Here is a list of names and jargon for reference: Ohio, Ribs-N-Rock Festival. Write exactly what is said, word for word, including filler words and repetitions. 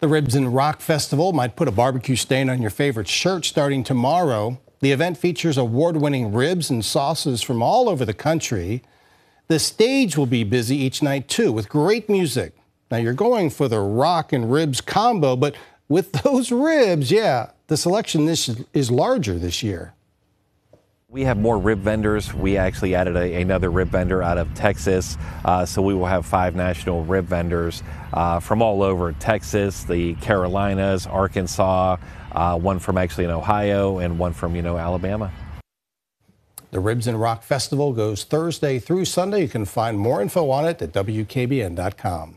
The Ribs-N-Rock Festival might put a barbecue stain on your favorite shirt starting tomorrow. The event features award-winning ribs and sauces from all over the country. The stage will be busy each night, too, with great music. Now, you're going for the rock and ribs combo, but with those ribs, yeah, the selection this is larger this year. We have more rib vendors. We actually added a, another rib vendor out of Texas, uh, so we will have five national rib vendors uh, from all over Texas, the Carolinas, Arkansas, uh, one from actually in Ohio, and one from, you know, Alabama. The Ribs-N-Rock Festival goes Thursday through Sunday. You can find more info on it at W K B N dot com.